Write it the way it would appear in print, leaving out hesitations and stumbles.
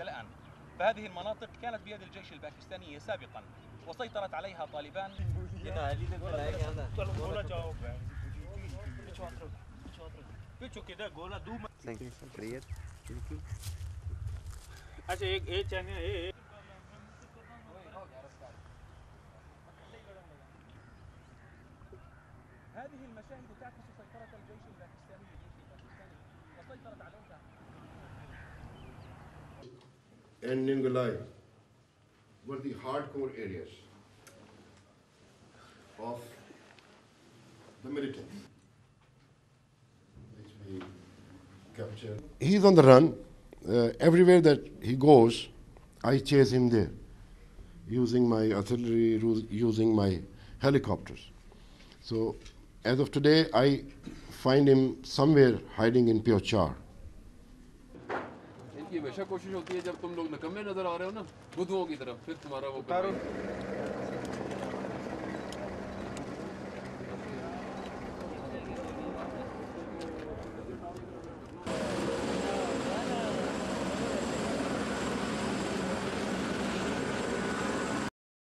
حتى الآن. فهذه المناطق كانت بيد الجيش الباكستاني سابقا وسيطرت عليها طالبان. هذه المشاهد تعكس سيطرة الجيش الباكستاني وسيطرت عليها. And Ningulai were the hardcore areas of the militants. Which we captured. He's on the run. Everywhere that he goes, I chase him there, using my artillery, using my helicopters. So, as of today, I find him somewhere hiding in Piochar. ये हमेशा कोशिश होती है जब तुम लोग नकम्मे नजर आ रहे हो ना, बुद्धुओं की तरफ, फिर तुम्हारा वो